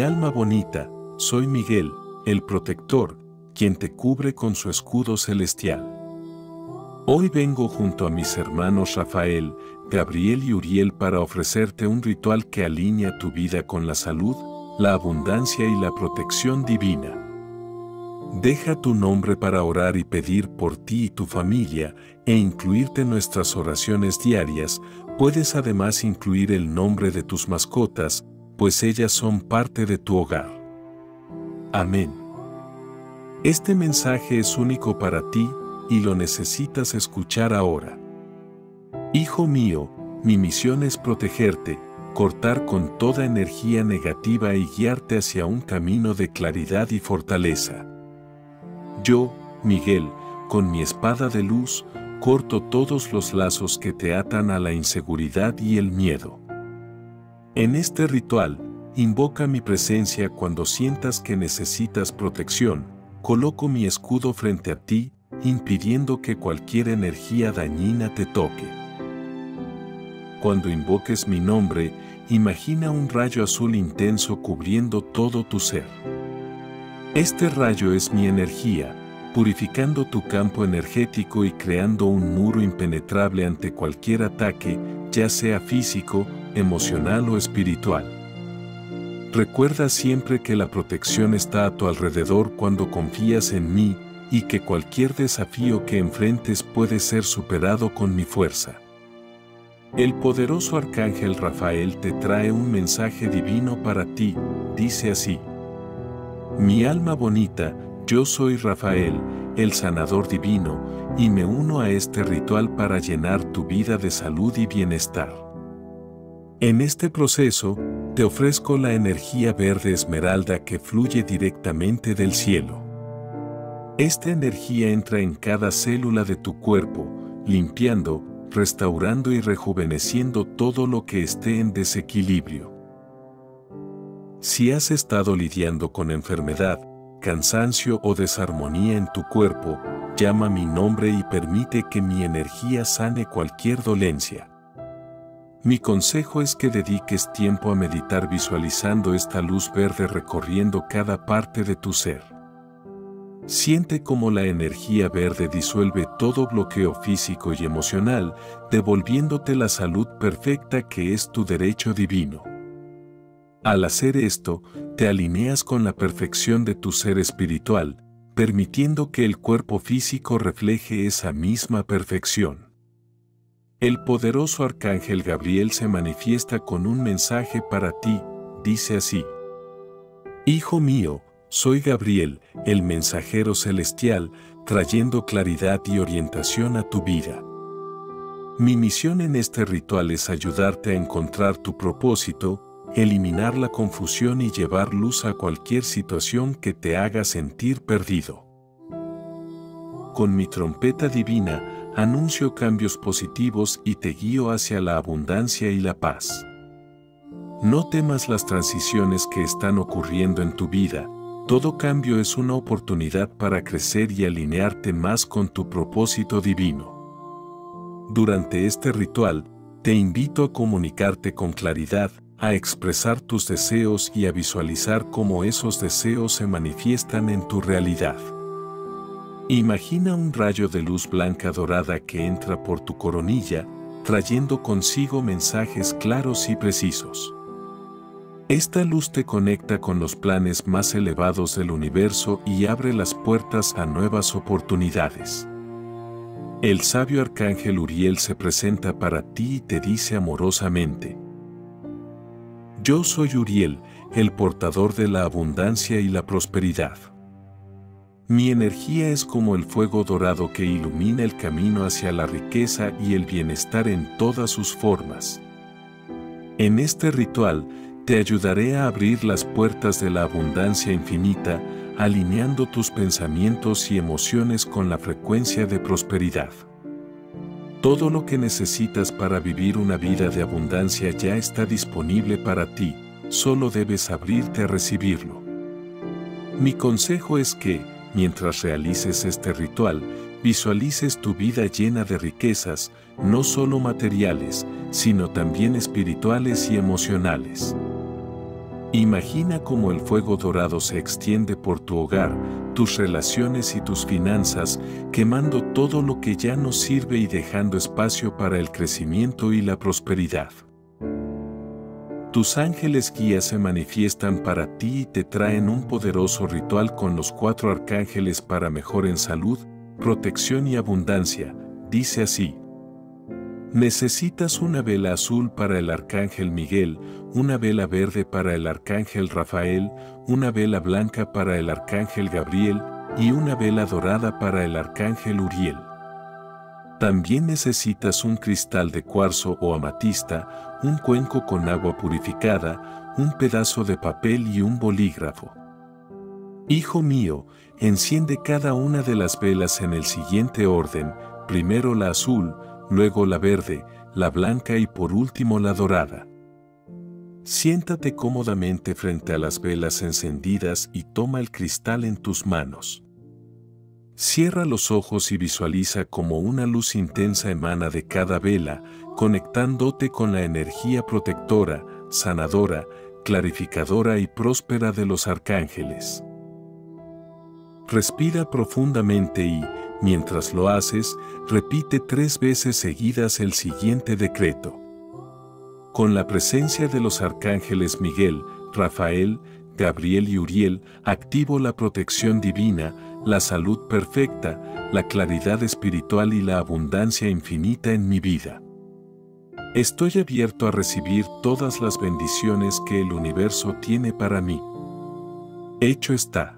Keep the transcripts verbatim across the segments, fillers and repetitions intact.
Mi alma bonita, soy Miguel, el protector, quien te cubre con su escudo celestial. Hoy vengo junto a mis hermanos Rafael, Gabriel y Uriel para ofrecerte un ritual que alinea tu vida con la salud, la abundancia y la protección divina. Deja tu nombre para orar y pedir por ti y tu familia e incluirte en nuestras oraciones diarias. Puedes además incluir el nombre de tus mascotas, pues ellas son parte de tu hogar. Amén. Este mensaje es único para ti y lo necesitas escuchar ahora. Hijo mío, mi misión es protegerte, cortar con toda energía negativa y guiarte hacia un camino de claridad y fortaleza. Yo, Miguel, con mi espada de luz, corto todos los lazos que te atan a la inseguridad y el miedo. En este ritual, invoca mi presencia cuando sientas que necesitas protección. Coloco mi escudo frente a ti, impidiendo que cualquier energía dañina te toque. Cuando invoques mi nombre, imagina un rayo azul intenso cubriendo todo tu ser. Este rayo es mi energía, purificando tu campo energético y creando un muro impenetrable ante cualquier ataque, ya sea físico, emocional o espiritual. Recuerda siempre que la protección está a tu alrededor cuando confías en mí, y que cualquier desafío que enfrentes puede ser superado con mi fuerza. El poderoso Arcángel Rafael te trae un mensaje divino para ti, dice así. Mi alma bonita, yo soy Rafael, el sanador divino, y me uno a este ritual para llenar tu vida de salud y bienestar. En este proceso, te ofrezco la energía verde esmeralda que fluye directamente del cielo. Esta energía entra en cada célula de tu cuerpo, limpiando, restaurando y rejuveneciendo todo lo que esté en desequilibrio. Si has estado lidiando con enfermedad, cansancio o desarmonía en tu cuerpo, llama mi nombre y permite que mi energía sane cualquier dolencia. Mi consejo es que dediques tiempo a meditar visualizando esta luz verde recorriendo cada parte de tu ser. Siente cómo la energía verde disuelve todo bloqueo físico y emocional, devolviéndote la salud perfecta que es tu derecho divino. Al hacer esto, te alineas con la perfección de tu ser espiritual, permitiendo que el cuerpo físico refleje esa misma perfección. El poderoso Arcángel Gabriel se manifiesta con un mensaje para ti, dice así. Hijo mío, soy Gabriel, el mensajero celestial, trayendo claridad y orientación a tu vida. Mi misión en este ritual es ayudarte a encontrar tu propósito, eliminar la confusión y llevar luz a cualquier situación que te haga sentir perdido. Con mi trompeta divina, anuncio cambios positivos y te guío hacia la abundancia y la paz. No temas las transiciones que están ocurriendo en tu vida. Todo cambio es una oportunidad para crecer y alinearte más con tu propósito divino. Durante este ritual, te invito a comunicarte con claridad, a expresar tus deseos y a visualizar cómo esos deseos se manifiestan en tu realidad. Imagina un rayo de luz blanca dorada que entra por tu coronilla, trayendo consigo mensajes claros y precisos. Esta luz te conecta con los planes más elevados del universo y abre las puertas a nuevas oportunidades. El sabio Arcángel Uriel se presenta para ti y te dice amorosamente: Yo soy Uriel, el portador de la abundancia y la prosperidad. Mi energía es como el fuego dorado que ilumina el camino hacia la riqueza y el bienestar en todas sus formas. En este ritual, te ayudaré a abrir las puertas de la abundancia infinita, alineando tus pensamientos y emociones con la frecuencia de prosperidad. Todo lo que necesitas para vivir una vida de abundancia ya está disponible para ti, solo debes abrirte a recibirlo. Mi consejo es que, mientras realices este ritual, visualices tu vida llena de riquezas, no solo materiales, sino también espirituales y emocionales. Imagina cómo el fuego dorado se extiende por tu hogar, tus relaciones y tus finanzas, quemando todo lo que ya no sirve y dejando espacio para el crecimiento y la prosperidad. Tus ángeles guías se manifiestan para ti y te traen un poderoso ritual con los cuatro arcángeles para mejor en salud, protección y abundancia. Dice así. Necesitas una vela azul para el arcángel Miguel, una vela verde para el arcángel Rafael, una vela blanca para el arcángel Gabriel y una vela dorada para el arcángel Uriel. También necesitas un cristal de cuarzo o amatista, un cuenco con agua purificada, un pedazo de papel y un bolígrafo. Hijo mío, enciende cada una de las velas en el siguiente orden, primero la azul, luego la verde, la blanca y por último la dorada. Siéntate cómodamente frente a las velas encendidas y toma el cristal en tus manos. Cierra los ojos y visualiza cómo una luz intensa emana de cada vela, conectándote con la energía protectora, sanadora, clarificadora y próspera de los arcángeles. Respira profundamente y, mientras lo haces, repite tres veces seguidas el siguiente decreto. Con la presencia de los arcángeles Miguel, Rafael, Gabriel y Uriel, activo la protección divina, la salud perfecta, la claridad espiritual y la abundancia infinita en mi vida. Estoy abierto a recibir todas las bendiciones que el universo tiene para mí. Hecho está.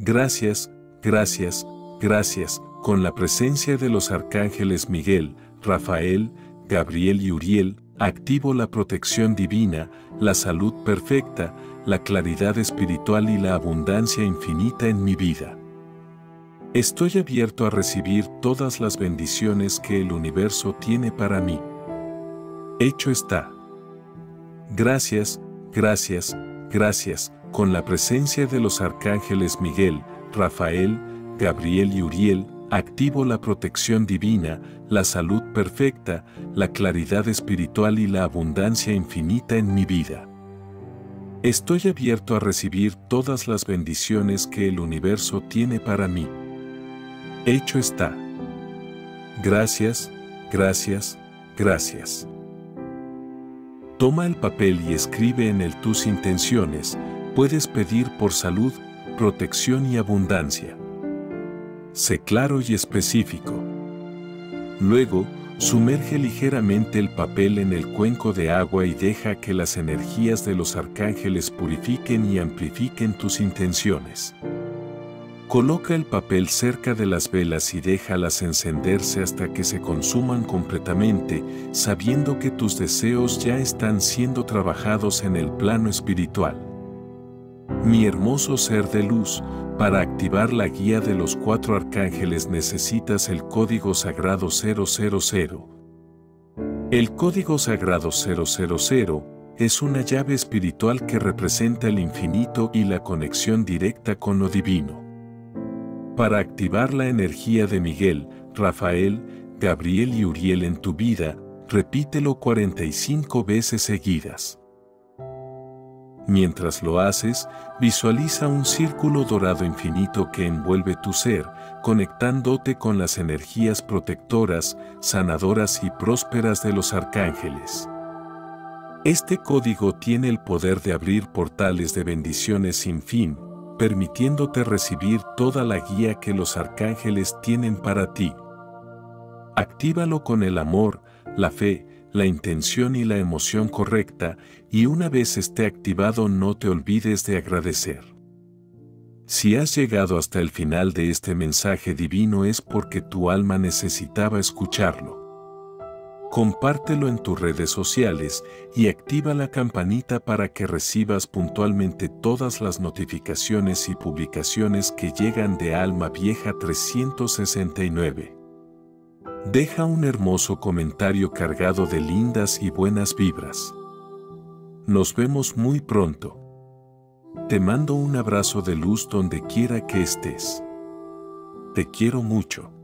Gracias, gracias, gracias. Gracias, con la presencia de los arcángeles Miguel, Rafael, Gabriel y Uriel, activo la protección divina, la salud perfecta, la claridad espiritual y la abundancia infinita en mi vida. Estoy abierto a recibir todas las bendiciones que el universo tiene para mí. Hecho está. Gracias, gracias, gracias, con la presencia de los arcángeles Miguel, Rafael, Gabriel y Uriel, activo la protección divina, la salud perfecta, la claridad espiritual y la abundancia infinita en mi vida. Estoy abierto a recibir todas las bendiciones que el universo tiene para mí. Hecho está. Gracias, gracias, gracias. Toma el papel y escribe en él tus intenciones. Puedes pedir por salud, protección y abundancia. Sé claro y específico. Luego, sumerge ligeramente el papel en el cuenco de agua y deja que las energías de los arcángeles purifiquen y amplifiquen tus intenciones. Coloca el papel cerca de las velas y déjalas encenderse hasta que se consuman completamente, sabiendo que tus deseos ya están siendo trabajados en el plano espiritual. Mi hermoso ser de luz, para activar la guía de los cuatro arcángeles necesitas el código sagrado cero cero cero. El código sagrado cero cero cero es una llave espiritual que representa el infinito y la conexión directa con lo divino. Para activar la energía de Miguel, Rafael, Gabriel y Uriel en tu vida, repítelo cuarenta y cinco veces seguidas. Mientras lo haces, visualiza un círculo dorado infinito que envuelve tu ser, conectándote con las energías protectoras, sanadoras y prósperas de los arcángeles. Este código tiene el poder de abrir portales de bendiciones sin fin, permitiéndote recibir toda la guía que los arcángeles tienen para ti. Actívalo con el amor, la fe, la intención y la emoción correcta, y una vez esté activado no te olvides de agradecer. Si has llegado hasta el final de este mensaje divino es porque tu alma necesitaba escucharlo. Compártelo en tus redes sociales y activa la campanita para que recibas puntualmente todas las notificaciones y publicaciones que llegan de Alma Vieja trescientos sesenta y nueve. Deja un hermoso comentario cargado de lindas y buenas vibras. Nos vemos muy pronto. Te mando un abrazo de luz donde quiera que estés. Te quiero mucho.